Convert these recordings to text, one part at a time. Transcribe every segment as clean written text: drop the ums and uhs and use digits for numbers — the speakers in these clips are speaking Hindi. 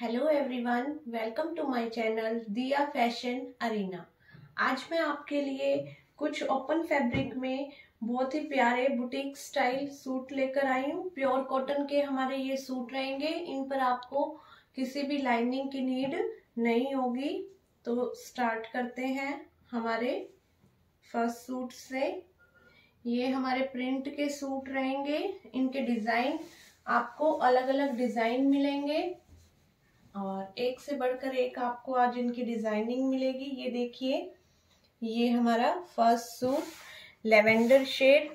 Hello everyone, welcome to my channel Diya fashion arena. आज मैं आपके लिए कुछ ओपन फैब्रिक में बहुत ही प्यारे बुटीक स्टाइल सूट लेकर आई हूँ। प्योर कॉटन के हमारे ये सूट रहेंगे, इन पर आपको किसी भी लाइनिंग की नीड नहीं होगी। तो स्टार्ट करते हैं हमारे फर्स्ट सूट से। ये हमारे प्रिंट के सूट रहेंगे, इनके डिज़ाइन आपको अलग अलग डिज़ाइन मिलेंगे और एक से बढ़कर एक आपको आज इनकी डिज़ाइनिंग मिलेगी। ये देखिए, ये हमारा फर्स्ट सूट लेवेंडर शेड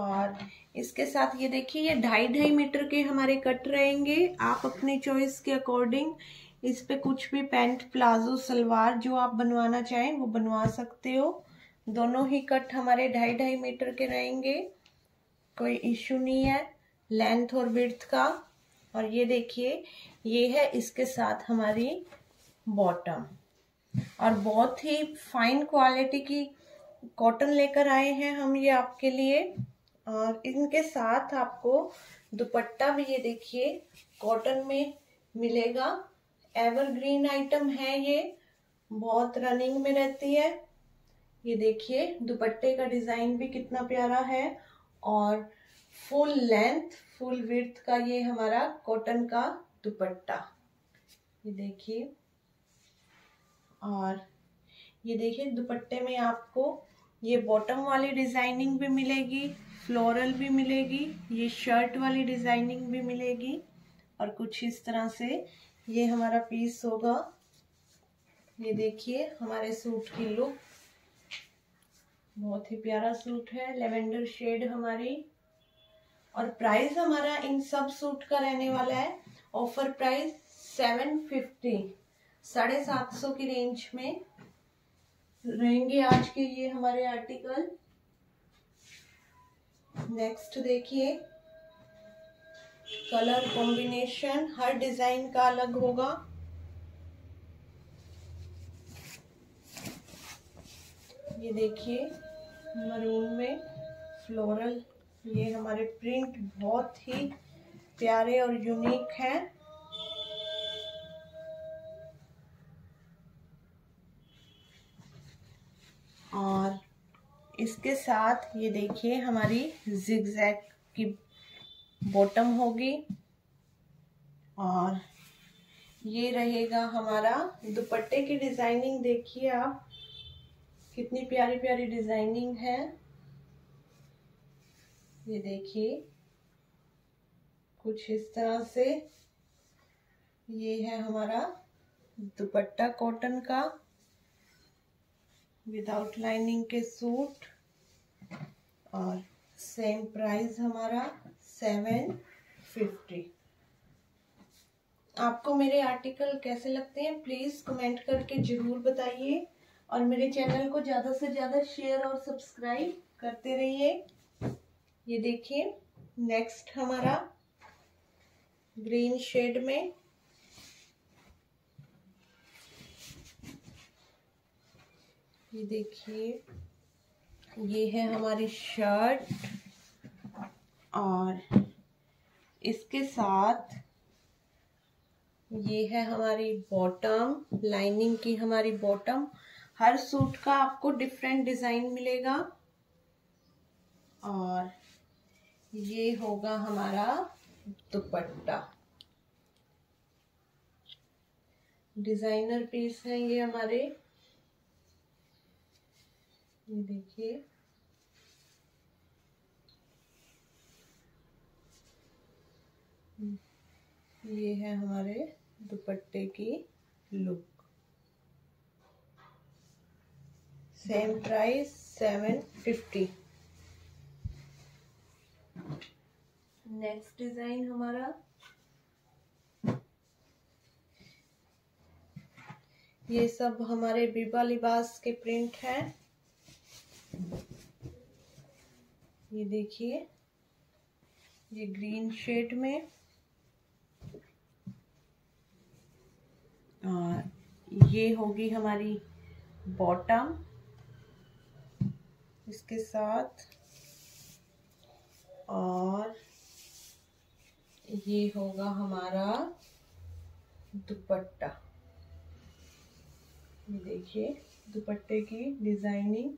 और इसके साथ ये देखिए ये 2.5 मीटर के हमारे कट रहेंगे। आप अपनी चॉइस के अकॉर्डिंग इस पे कुछ भी पैंट, प्लाजो, सलवार जो आप बनवाना चाहें वो बनवा सकते हो। दोनों ही कट हमारे 2.5 मीटर के रहेंगे, कोई इश्यू नहीं है लेंथ और विड्थ का। और ये देखिए, ये है इसके साथ हमारी बॉटम। और बहुत ही फाइन क्वालिटी की कॉटन लेकर आए हैं हम ये आपके लिए। और इनके साथ आपको दुपट्टा भी ये देखिए कॉटन में मिलेगा। एवरग्रीन आइटम है ये, बहुत रनिंग में रहती है। ये देखिए दुपट्टे का डिज़ाइन भी कितना प्यारा है और फुल लेंथ फुल विड्थ का ये हमारा कॉटन का दुपट्टा, ये देखिए। और ये देखिए दुपट्टे में आपको ये बॉटम वाली डिज़ाइनिंग भी मिलेगी, फ्लोरल भी मिलेगी, ये शर्ट वाली डिज़ाइनिंग भी मिलेगी। और कुछ इस तरह से ये हमारा पीस होगा। ये देखिए हमारे सूट की लुक, बहुत ही प्यारा सूट है, लेवेंडर शेड हमारी। और प्राइस हमारा इन सब सूट का रहने वाला है ऑफर प्राइस 750, 750 की रेंज में रहेंगे आज के ये हमारे आर्टिकल। नेक्स्ट देखिए, कलर कॉम्बिनेशन हर डिजाइन का अलग होगा। ये देखिए मरून में फ्लोरल, ये हमारे प्रिंट बहुत ही प्यारे और यूनिक हैं। और इसके साथ ये देखिए हमारी जिगजैग की बॉटम होगी। और ये रहेगा हमारा दुपट्टे की डिजाइनिंग, देखिए आप कितनी प्यारी प्यारी डिजाइनिंग है। ये देखिए कुछ इस तरह से ये है हमारा दुपट्टा कॉटन का विदाउट लाइनिंग के सूट। और सेम प्राइस हमारा 750। आपको मेरे आर्टिकल कैसे लगते हैं प्लीज़ कमेंट करके ज़रूर बताइए और मेरे चैनल को ज़्यादा से ज़्यादा शेयर और सब्सक्राइब करते रहिए। ये देखिए नेक्स्ट हमारा ग्रीन शेड में, ये देखिए ये है हमारी शर्ट। और इसके साथ ये है हमारी बॉटम, लाइनिंग की हमारी बॉटम। हर सूट का आपको डिफरेंट डिज़ाइन मिलेगा। और ये होगा हमारा दुपट्टा, डिजाइनर पीस है ये हमारे। ये देखिए ये है हमारे दुपट्टे की look. Same price 750। Next design हमारा ये सब हमारे बीबा लिबास के प्रिंट है। ये देखिए ये ग्रीन शेड में। और ये होगी हमारी बॉटम, इसके साथ। और ये होगा हमारा दुपट्टा, ये देखिए दुपट्टे की डिजाइनिंग,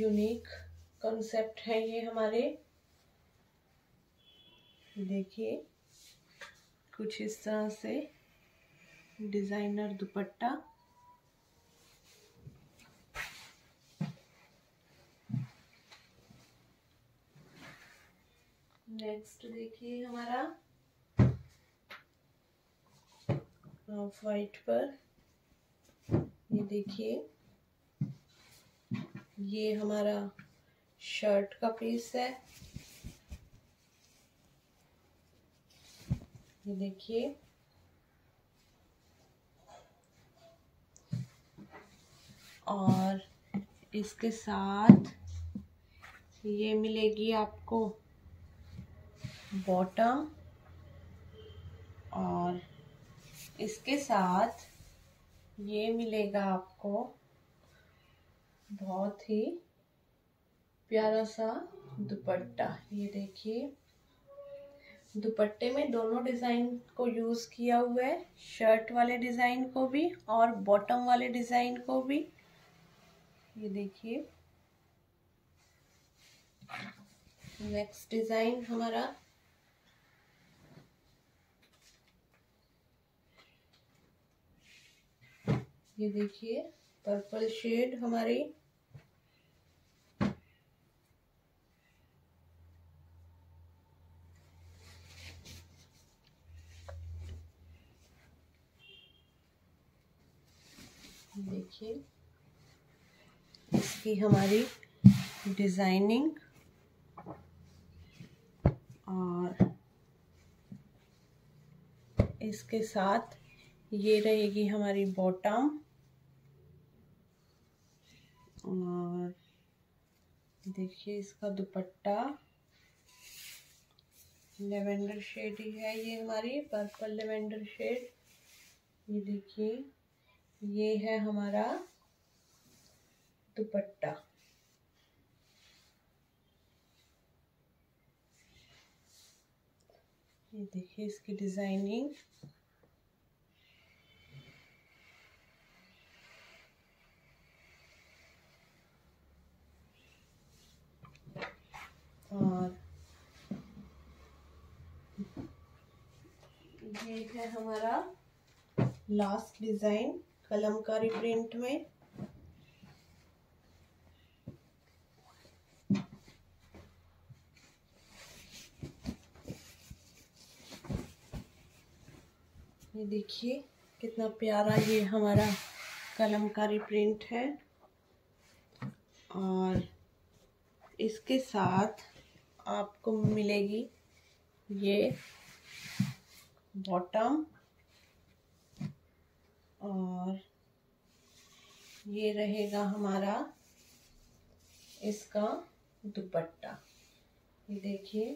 यूनिक कॉन्सेप्ट है ये हमारे। देखिए कुछ इस तरह से डिजाइनर दुपट्टा, नेक्स्ट देखिए हमारा ऑफ वाइट पर, ये देखिए ये हमारा शर्ट का पीस है, ये देखिए और इसके साथ ये मिलेगी आपको बॉटम और इसके साथ ये मिलेगा आपको बहुत ही प्यारा सा दुपट्टा। ये देखिए दुपट्टे में दोनों डिज़ाइन को यूज़ किया हुआ है, शर्ट वाले डिज़ाइन को भी और बॉटम वाले डिज़ाइन को भी। ये देखिए नेक्स्ट डिज़ाइन हमारा, ये देखिए पर्पल शेड हमारी, देखिए इसकी हमारी डिजाइनिंग और इसके साथ ये रहेगी हमारी बॉटम और देखिए इसका दुपट्टा लेवेंडर शेड ही है ये हमारी, पर्पल लेवेंडर शेड। ये देखिए ये है हमारा दुपट्टा। ये देखिए इसकी डिजाइनिंग, और ये है हमारा लास्ट डिजाइन कलमकारी प्रिंट में। ये देखिए कितना प्यारा ये हमारा कलमकारी प्रिंट है और इसके साथ आपको मिलेगी ये बॉटम और ये रहेगा हमारा इसका दुपट्टा। ये देखिए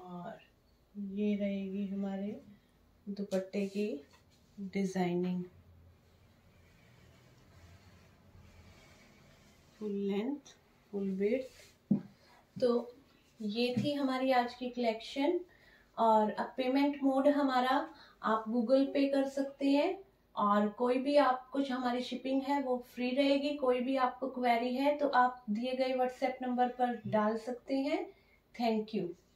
और ये रहेगी हमारे दुपट्टे की designing, full length full width. तो ये थी हमारी आज की कलेक्शन और अब पेमेंट मोड हमारा आप गूगल पे कर सकते हैं और कोई भी आप कुछ हमारी शिपिंग है वो फ्री रहेगी। कोई भी आपको क्वेरी है तो आप दिए गए व्हाट्सएप नंबर पर डाल सकते हैं। Thank you.